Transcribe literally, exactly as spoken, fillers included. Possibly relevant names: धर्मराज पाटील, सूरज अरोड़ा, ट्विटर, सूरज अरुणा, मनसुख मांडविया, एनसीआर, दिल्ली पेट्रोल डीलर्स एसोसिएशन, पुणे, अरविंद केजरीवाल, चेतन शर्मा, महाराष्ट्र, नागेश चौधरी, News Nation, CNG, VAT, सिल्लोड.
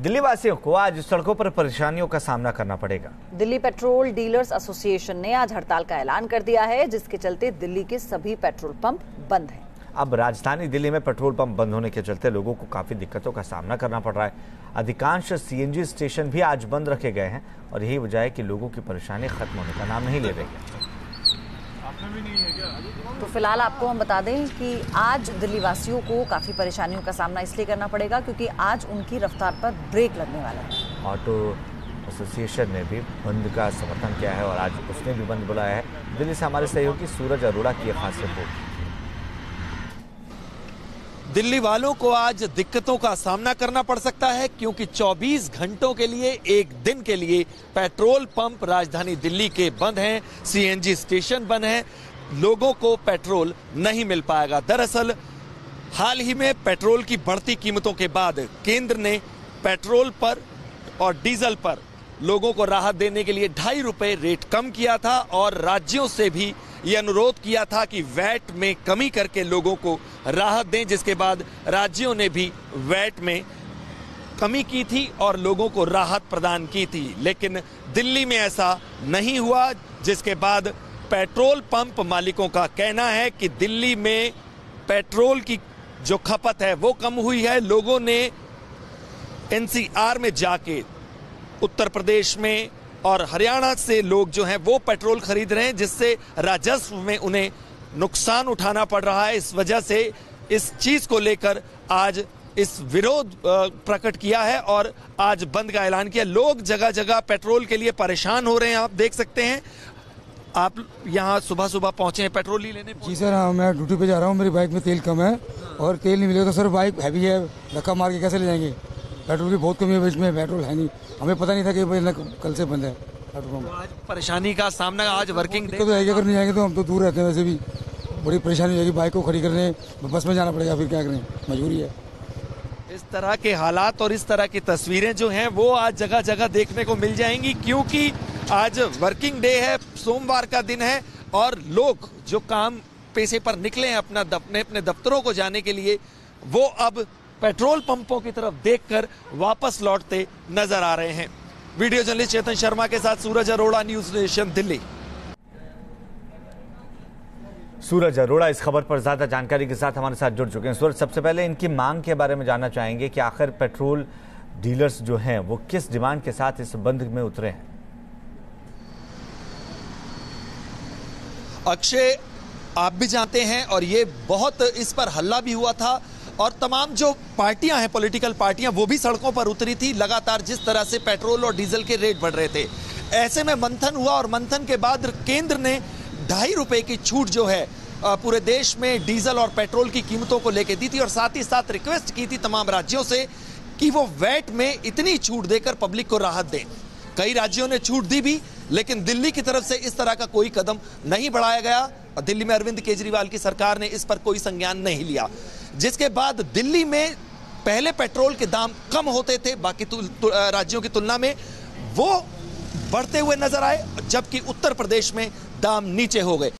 दिल्ली वासियों को आज सड़कों पर परेशानियों का सामना करना पड़ेगा। दिल्ली पेट्रोल डीलर्स एसोसिएशन ने आज हड़ताल का ऐलान कर दिया है, जिसके चलते दिल्ली के सभी पेट्रोल पंप बंद हैं। अब राजधानी दिल्ली में पेट्रोल पंप बंद होने के चलते लोगों को काफी दिक्कतों का सामना करना पड़ रहा है। अधिकांश सीएनजी स्टेशन भी आज बंद रखे गए हैं और यही वजह है कि लोगों की परेशानी खत्म होने का नाम नहीं ले रही है। तो फिलहाल आपको हम बता दें कि आज दिल्ली वासियों को काफ़ी परेशानियों का सामना इसलिए करना पड़ेगा क्योंकि आज उनकी रफ्तार पर ब्रेक लगने वाला है। ऑटो एसोसिएशन ने भी बंद का समर्थन किया है और आज उसने भी बंद बुलाया है। दिल्ली से हमारे सहयोगी सूरज अरुणा की खास रिपोर्ट। दिल्ली वालों को आज दिक्कतों का सामना करना पड़ सकता है क्योंकि चौबीस घंटों के लिए एक दिन के लिए पेट्रोल पंप राजधानी दिल्ली के बंद हैं, सीएनजी स्टेशन बंद हैं, लोगों को पेट्रोल नहीं मिल पाएगा। दरअसल हाल ही में पेट्रोल की बढ़ती कीमतों के बाद केंद्र ने पेट्रोल पर और डीजल पर लोगों को राहत देने के लिए ढाई रुपए रेट कम किया था और राज्यों से भी ये अनुरोध किया था कि वैट में कमी करके लोगों को राहत दें, जिसके बाद राज्यों ने भी वैट में कमी की थी और लोगों को राहत प्रदान की थी। लेकिन दिल्ली में ऐसा नहीं हुआ, जिसके बाद पेट्रोल पंप मालिकों का कहना है कि दिल्ली में पेट्रोल की जो खपत है वो कम हुई है। लोगों ने एनसीआर में जाके उत्तर प्रदेश में और हरियाणा से लोग जो हैं वो पेट्रोल खरीद रहे हैं, जिससे राजस्व में उन्हें नुकसान उठाना पड़ रहा है। इस वजह से इस चीज़ को लेकर आज इस विरोध प्रकट किया है और आज बंद का ऐलान किया। लोग जगह जगह पेट्रोल के लिए परेशान हो रहे हैं। आप देख सकते हैं, आप यहाँ सुबह सुबह पहुँचे हैं पेट्रोल ही लेने? जी सर, हाँ, मैं ड्यूटी पे जा रहा हूँ, मेरी बाइक में तेल कम है और तेल नहीं मिलेगा तो सर बाइक हैवी है, धक्का मार के कैसे ले जाएंगे? पेट्रोल की बहुत कमी है, इसमें पेट्रोल है नहीं। हमें पता नहीं था कि भाई कल से बंद है पेट्रोल पंप। आज परेशानी का सामना, आज वर्किंग तो रहेगी, अगर नहीं आएंगे तो हम तो दूर रहते हैं, वैसे भी बड़ी परेशानी होगी, बाइक को खड़ी करने बस में जाना पड़ेगा, फिर क्या करें, मजबूरी है। इस तरह के हालात और इस तरह की तस्वीरें जो हैं वो आज जगह जगह देखने को मिल जाएंगी क्योंकि आज वर्किंग डे है, सोमवार का दिन है और लोग जो काम पेशे पर निकले हैं अपना अपने अपने दफ्तरों को जाने के लिए वो अब पेट्रोल पंपों की तरफ देखकर वापस लौटते नजर आ रहे हैं। वीडियो जर्नलिस्ट चेतन शर्मा के साथ सूरज अरोड़ा, न्यूज नेशन, दिल्ली। सूरज अरोड़ा इस खबर पर ज्यादा जानकारी के साथ हमारे साथ जुड़ चुके हैं। सूरज, सबसे पहले इनकी मांग के बारे में जानना चाहेंगे कि आखिर पेट्रोल डीलर्स जो हैं वो किस डिमांड के साथ इस बंद में उतरे हैं। अक्षय, आप भी जानते हैं और ये बहुत इस पर हल्ला भी हुआ था और तमाम जो पार्टियां हैं, पॉलिटिकल पार्टियां, वो भी सड़कों पर उतरी थी लगातार जिस तरह से पेट्रोल और डीजल के रेट बढ़ रहे थे। ऐसे में मंथन हुआ और मंथन के बाद केंद्र ने ढाई रुपए की छूट जो है पूरे देश में डीजल और पेट्रोल की कीमतों को लेकर दी थी और साथ ही साथ रिक्वेस्ट की थी तमाम राज्यों से कि वो वैट में इतनी छूट देकर पब्लिक को राहत दें। कई राज्यों ने छूट दी भी, लेकिन दिल्ली की तरफ से इस तरह का कोई कदम नहीं बढ़ाया गया और दिल्ली में अरविंद केजरीवाल की सरकार ने इस पर कोई संज्ञान नहीं लिया, जिसके बाद दिल्ली में पहले पेट्रोल के दाम कम होते थे बाकी तु, तु, राज्यों की तुलना में, वो बढ़ते हुए नजर आए, जबकि उत्तर प्रदेश में दाम नीचे हो गए।